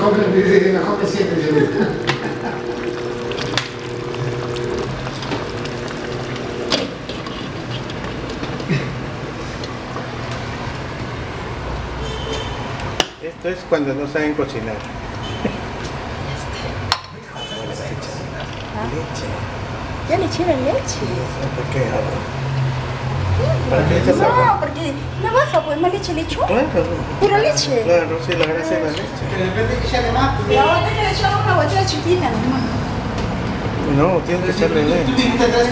joven dice que la joven siempre se gusta. Esto es cuando no saben cocinar. ¿Ya le echaron leche? ¿Por qué? ¿Para qué le echas agua? No, porque no baja, pues más leche le echó. Claro. Pura leche. Claro, sí, la gracia es la leche. Pero en vez de que echarle más, pues... Pero ahora le echamos una guatera chiquita, hermano. No, tiene que echarle leche.